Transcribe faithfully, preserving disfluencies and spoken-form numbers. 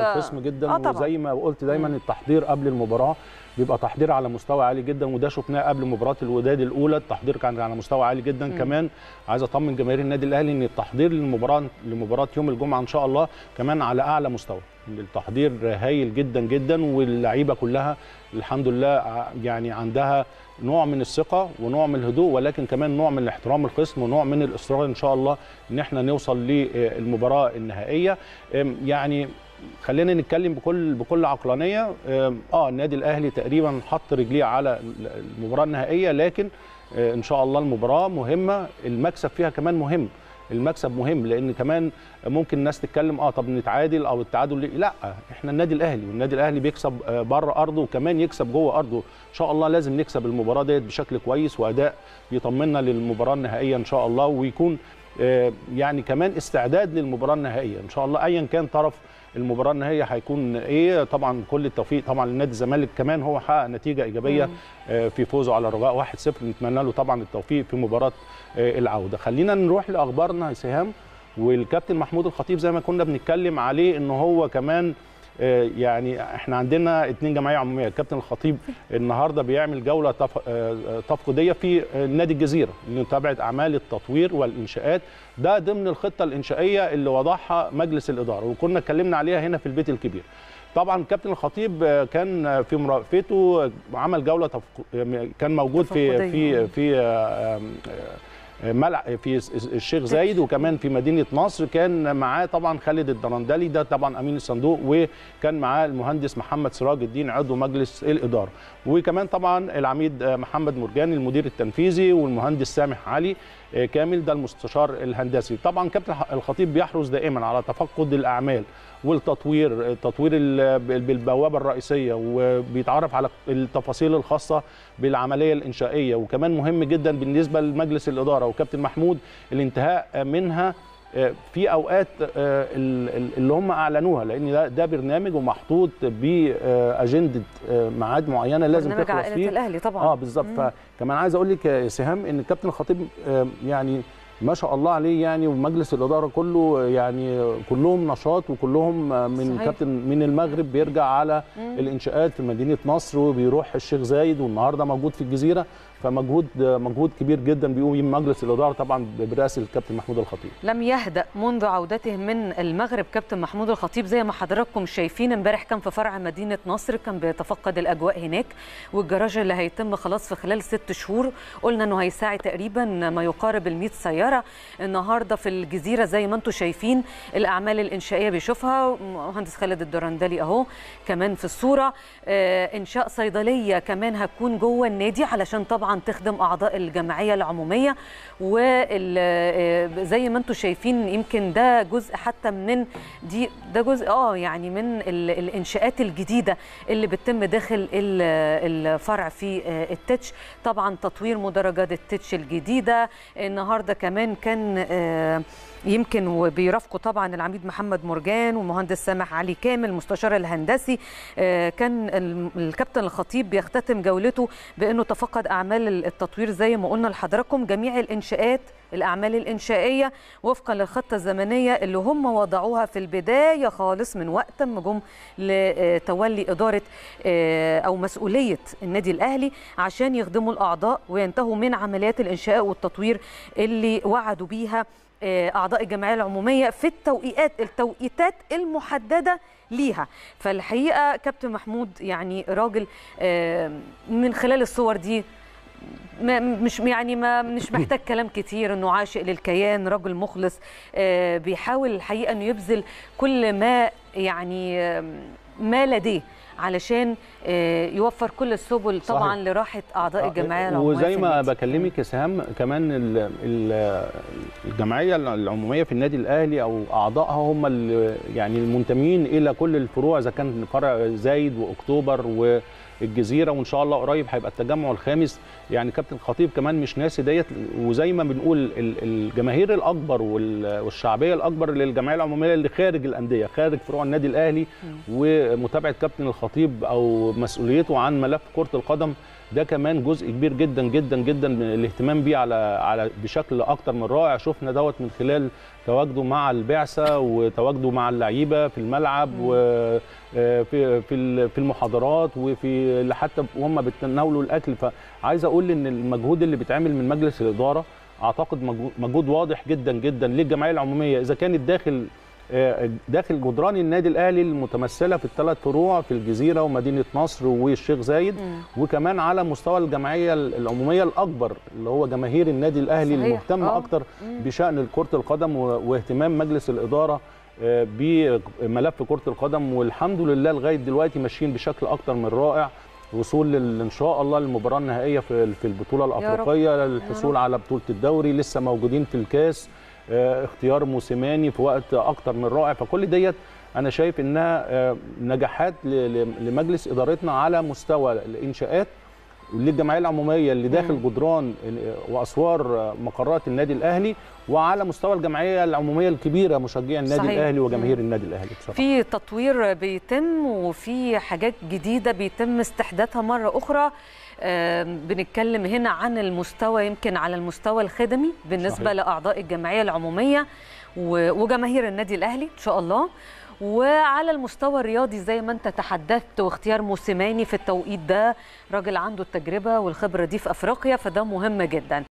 قسم جدا. آه وزي ما قلت دايما التحضير قبل المباراه بيبقى تحضير على مستوى عالي جدا، وده شفناه قبل مباراه الوداد الاولى، التحضير كان على مستوى عالي جدا. مم. كمان عايز اطمن جماهير النادي الاهلي ان التحضير للمباراه لمباراه يوم الجمعه ان شاء الله كمان على اعلى مستوى، التحضير هايل جدا جدا، واللعيبه كلها الحمد لله يعني عندها نوع من الثقه ونوع من الهدوء، ولكن كمان نوع من احترام الخصم ونوع من الاصرار ان شاء الله ان احنا نوصل للمباراه النهائيه. يعني خلينا نتكلم بكل بكل عقلانيه. اه النادي الاهلي تقريبا حط رجليه على المباراه النهائيه، لكن ان شاء الله المباراه مهمه، المكسب فيها كمان مهم، المكسب مهم، لان كمان ممكن الناس تتكلم اه طب نتعادل او التعادل، لا احنا النادي الاهلي، والنادي الاهلي بيكسب بره ارضه وكمان يكسب جوه ارضه، ان شاء الله لازم نكسب المباراه ديت بشكل كويس واداء يطمنا للمباراه النهائيه ان شاء الله، ويكون يعني كمان استعداد للمباراه النهائيه ان شاء الله ايا كان طرف المباراه النهائيه هيكون ايه. طبعا كل التوفيق طبعا لنادي الزمالك، كمان هو حقق نتيجه ايجابيه في فوزه على الرجاء واحد صفر، نتمنى له طبعا التوفيق في مباراه العوده. خلينا نروح لاخبارنا يا سهام. والكابتن محمود الخطيب زي ما كنا بنتكلم عليه ان هو كمان يعني احنا عندنا اتنين جمعيه عموميه، الكابتن الخطيب النهارده بيعمل جوله تفقديه في نادي الجزيره لمتابعه اعمال التطوير والانشاءات، ده ضمن الخطه الانشائيه اللي وضعها مجلس الاداره وكنا اتكلمنا عليها هنا في البيت الكبير. طبعا الكابتن الخطيب كان في مرافقته عمل جوله تفق... كان موجود في في في ملعب في الشيخ زايد وكمان في مدينه نصر، كان معاه طبعا خالد الدرندلي ده طبعا امين الصندوق، وكان معاه المهندس محمد سراج الدين عضو مجلس الاداره، وكمان طبعا العميد محمد مرجاني المدير التنفيذي والمهندس سامح علي كامل ده المستشار الهندسي. طبعا كابتن الخطيب بيحرص دائما على تفقد الاعمال والتطوير، التطوير بالبوابه الرئيسيه، وبيتعرف على التفاصيل الخاصه بالعمليه الانشائيه، وكمان مهم جدا بالنسبه لمجلس الاداره وكابتن محمود الانتهاء منها في اوقات اللي هم اعلنوها، لان ده, ده برنامج ومحطوط باجنده ميعاد معينه لازم تخلص فيه، برنامج عائله الاهلي طبعا. اه بالظبط. فكمان عايز اقول لك يا سهام ان الكابتن الخطيب يعني ما شاء الله عليه يعني، ومجلس الاداره كله يعني كلهم نشاط وكلهم من كابتن من المغرب بيرجع على الانشاءات في مدينه نصر وبيروح الشيخ زايد والنهارده موجود في الجزيره، فمجهود مجهود كبير جدا بيقوم مجلس الاداره طبعا برئاسه الكابتن محمود الخطيب. لم يهدأ منذ عودته من المغرب كابتن محمود الخطيب، زي ما حضراتكم شايفين امبارح كان في فرع مدينه نصر كان بيتفقد الاجواء هناك، والجراج اللي هيتم خلاص في خلال ست شهور قلنا انه هيساعد تقريبا ما يقارب ال مئة سياره. النهارده في الجزيره زي ما انتم شايفين الاعمال الانشائيه بيشوفها مهندس خالد الدرندلي اهو كمان في الصوره، انشاء صيدليه كمان هتكون جوه النادي علشان طبعا تخدم أعضاء الجمعية العمومية، وزي ما انتم شايفين يمكن ده جزء حتى من دي ده جزء اه يعني من الإنشاءات الجديدة اللي بتتم داخل الفرع في التتش، طبعا تطوير مدرجات التتش الجديدة. النهارده كمان كان آه يمكن وبيرافقوا طبعا العميد محمد مرجان ومهندس سامح علي كامل المستشار الهندسي، كان الكابتن الخطيب بيختتم جولته بانه تفقد اعمال التطوير زي ما قلنا لحضراتكم جميع الانشاءات الاعمال الانشائيه وفقا للخطه الزمنيه اللي هم وضعوها في البدايه خالص من وقت ما جم لتولي اداره او مسؤوليه النادي الاهلي عشان يخدموا الاعضاء وينتهوا من عمليات الانشاء والتطوير اللي وعدوا بيها أعضاء الجمعية العمومية في التوقيتات التوقيتات المحددة ليها. فالحقيقة كابتن محمود يعني راجل من خلال الصور دي ما مش يعني ما مش محتاج كلام كتير انه عاشق للكيان، رجل مخلص بيحاول الحقيقة انه يبذل كل ما يعني ما لديه علشان يوفر كل السبل طبعا لراحه اعضاء الجمعيه العموميه. وزي ما بكلمك يا سهام كمان الجمعيه العموميه في النادي الاهلي او اعضائها هم يعني المنتمين الى كل الفروع اذا كان فرع زايد واكتوبر و الجزيره، وان شاء الله قريب هيبقى التجمع الخامس. يعني كابتن الخطيب كمان مش ناسي ديت، وزي ما بنقول الجماهير الاكبر والشعبيه الاكبر للجمعيه العموميه اللي خارج الانديه خارج فروع النادي الاهلي، ومتابعه كابتن الخطيب او مسؤوليته عن ملف كرة القدم ده كمان جزء كبير جدا جدا جدا من الاهتمام بيه على على بشكل اكتر من رائع. شفنا دوت من خلال تواجده مع البعثه وتواجده مع اللعيبه في الملعب وفي في في المحاضرات وفي حتى وهم بيتناولوا الاكل. فعايز اقول ان المجهود اللي بيتعمل من مجلس الاداره اعتقد مجهود واضح جدا جدا للجمعيه العموميه اذا كانت داخل داخل جدران النادي الاهلي المتمثله في الثلاث فروع في الجزيره ومدينه نصر والشيخ زايد م. وكمان على مستوى الجمعيه العموميه الاكبر اللي هو جماهير النادي الاهلي المهتم اكتر بشان كره القدم واهتمام مجلس الاداره بملف كره القدم. والحمد لله لغايه دلوقتي ماشيين بشكل اكتر من رائع، وصول ان شاء الله للمباراه النهائيه في البطوله الافريقيه، الحصول على بطوله الدوري، لسه موجودين في الكاس، اختيار موسماني في وقت اكتر من رائع. فكل ديت انا شايف انها نجاحات لمجلس ادارتنا على مستوى الانشاءات للجمعيه العموميه اللي داخل جدران واسوار مقرات النادي الاهلي، وعلى مستوى الجمعيه العموميه الكبيره مشجعي النادي صحيح. الاهلي وجماهير النادي الاهلي. بصراحه في تطوير بيتم وفي حاجات جديده بيتم استحداثها مره اخرى. أه بنتكلم هنا عن المستوى، يمكن على المستوى الخدمي بالنسبه صحيح. لاعضاء الجمعيه العموميه وجماهير النادي الاهلي ان شاء الله، وعلى المستوى الرياضي زي ما انت تحدثت، واختيار موسماني في التوقيت ده، راجل عنده التجربه والخبره دي في افريقيا، فده مهم جدا.